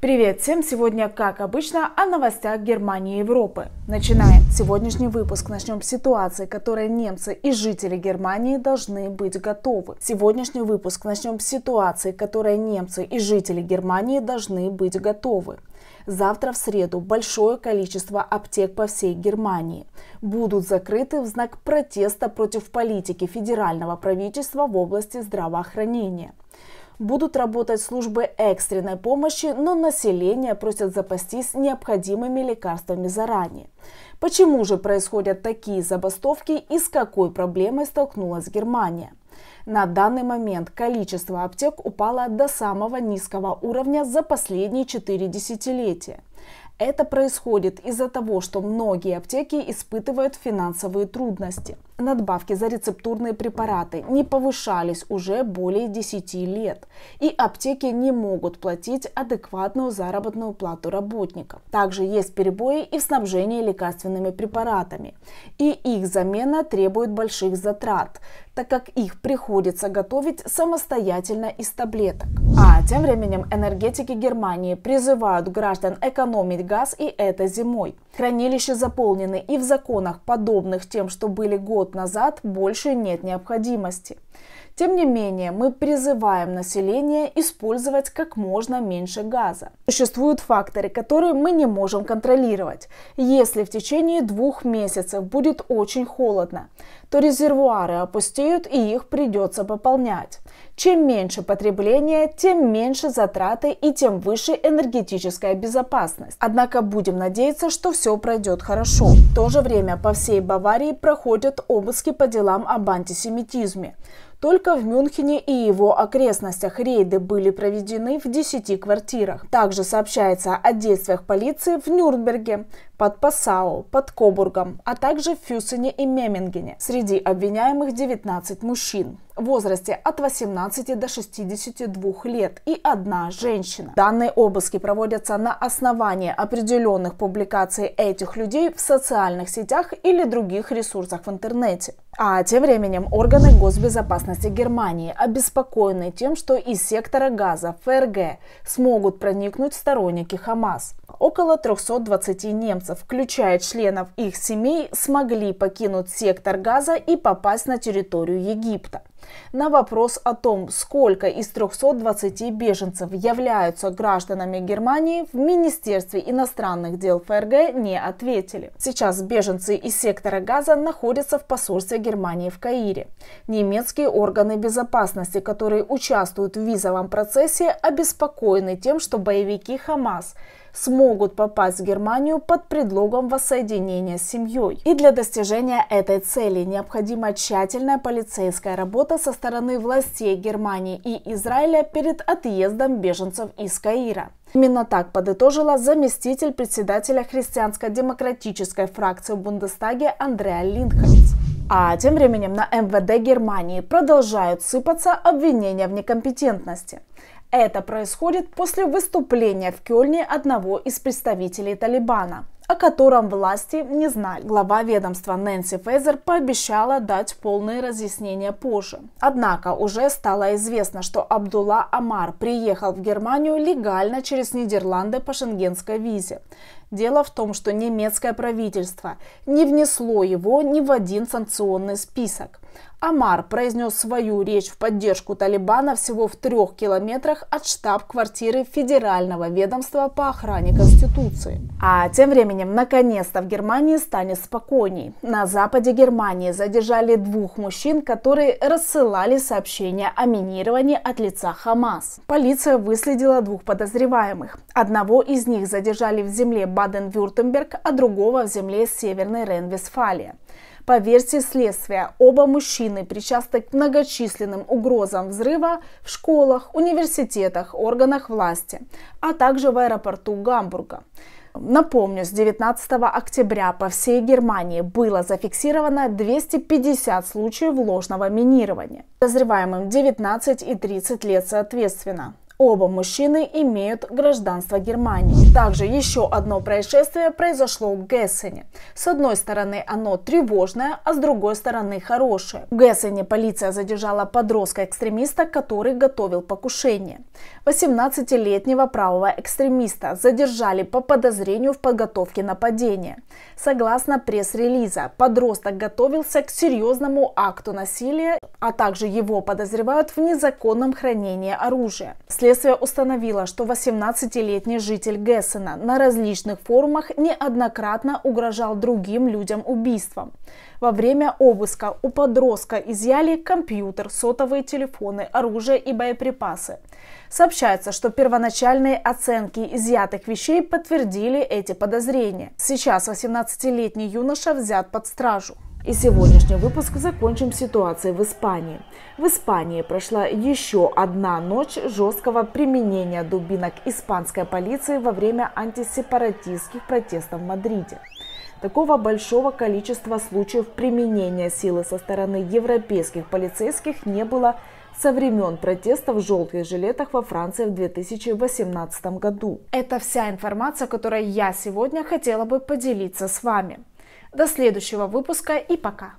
Привет всем! Сегодня, как обычно, о новостях Германии и Европы. Начинаем. Сегодняшний выпуск начнем с ситуации, к которой немцы и жители Германии должны быть готовы. Завтра в среду большое количество аптек по всей Германии будут закрыты в знак протеста против политики федерального правительства в области здравоохранения. Будут работать службы экстренной помощи, но население просят запастись необходимыми лекарствами заранее. Почему же происходят такие забастовки и с какой проблемой столкнулась Германия? На данный момент количество аптек упало до самого низкого уровня за последние 4 десятилетия. Это происходит из-за того, что многие аптеки испытывают финансовые трудности. Надбавки за рецептурные препараты не повышались уже более 10 лет, и аптеки не могут платить адекватную заработную плату работникам. Также есть перебои и в снабжении лекарственными препаратами, и их замена требует больших затрат, так как их приходится готовить самостоятельно из таблеток. А тем временем энергетики Германии призывают граждан экономить газ, и это зимой. Хранилища заполнены, и в законах, подобных тем, что были год назад, больше нет необходимости. Тем не менее, мы призываем население использовать как можно меньше газа. Существуют факторы, которые мы не можем контролировать. Если в течение 2 месяцев будет очень холодно, то резервуары опустеют, и их придется пополнять. Чем меньше потребление, тем меньше затраты и тем выше энергетическая безопасность. Однако будем надеяться, что все пройдет хорошо. В то же время по всей Баварии проходят обыски по делам об антисемитизме. Только в Мюнхене и его окрестностях рейды были проведены в 10 квартирах. Также сообщается о действиях полиции в Нюрнберге, под Пассау, под Кобургом, а также в Фюссене и Меммингене. Среди обвиняемых 19 мужчин в возрасте от 18 до 62 лет и 1 женщина. Данные обыски проводятся на основании определенных публикаций этих людей в социальных сетях или других ресурсах в интернете. А тем временем органы госбезопасности Германии обеспокоены тем, что из сектора газа ФРГ смогут проникнуть сторонники Хамас. Около 320 немцев, включая членов их семей, смогли покинуть сектор газа и попасть на территорию Египта. На вопрос о том, сколько из 320 беженцев являются гражданами Германии, в Министерстве иностранных дел ФРГ не ответили. Сейчас беженцы из сектора газа находятся в посольстве Германии в Каире. Немецкие органы безопасности, которые участвуют в визовом процессе, обеспокоены тем, что боевики Хамас смогут попасть в Германию под предлогом воссоединения с семьей. И для достижения этой цели необходима тщательная полицейская работа со стороны властей Германии и Израиля перед отъездом беженцев из Каира. Именно так подытожила заместитель председателя христианско-демократической фракции в Бундестаге Андреа Линдхольц. А тем временем на МВД Германии продолжают сыпаться обвинения в некомпетентности. Это происходит после выступления в Кельне одного из представителей Талибана, о котором власти не знали. Глава ведомства Нэнси Фейзер пообещала дать полные разъяснения позже. Однако уже стало известно, что Абдулла Амар приехал в Германию легально через Нидерланды по шенгенской визе. Дело в том, что немецкое правительство не внесло его ни в один санкционный список. Амар произнес свою речь в поддержку Талибана всего в 3 километрах от штаб-квартиры Федерального ведомства по охране Конституции. А тем временем, наконец-то в Германии станет спокойней. На западе Германии задержали 2 мужчин, которые рассылали сообщения о минировании от лица Хамас. Полиция выследила 2 подозреваемых. Одного из них задержали в земле Баден-Вюртемберг, а другого в земле Северной Рен-Вестфалия. По версии следствия, оба мужчины причастны к многочисленным угрозам взрыва в школах, университетах, органах власти, а также в аэропорту Гамбурга. Напомню, с 19 октября по всей Германии было зафиксировано 250 случаев ложного минирования. Подозреваемым 19 и 30 лет соответственно. Оба мужчины имеют гражданство Германии. Также еще одно происшествие произошло в Гессене. С одной стороны, оно тревожное, а с другой стороны, хорошее. В Гессене полиция задержала подростка-экстремиста, который готовил покушение. 18-летнего правого экстремиста задержали по подозрению в подготовке нападения. Согласно пресс-релиза, подросток готовился к серьезному акту насилия, а также его подозревают в незаконном хранении оружия. Следствие установило, что 18-летний житель Гессена на различных форумах неоднократно угрожал другим людям убийством. Во время обыска у подростка изъяли компьютер, сотовые телефоны, оружие и боеприпасы. Сообщается, что первоначальные оценки изъятых вещей подтвердили эти подозрения. Сейчас 18-летний юноша взят под стражу. И сегодняшний выпуск закончим ситуацией в Испании. В Испании прошла еще одна ночь жесткого применения дубинок испанской полиции во время антисепаратистских протестов в Мадриде. Такого большого количества случаев применения силы со стороны европейских полицейских не было со времен протестов в желтых жилетах во Франции в 2018 году. Это вся информация, которой я сегодня хотела бы поделиться с вами. До следующего выпуска и пока!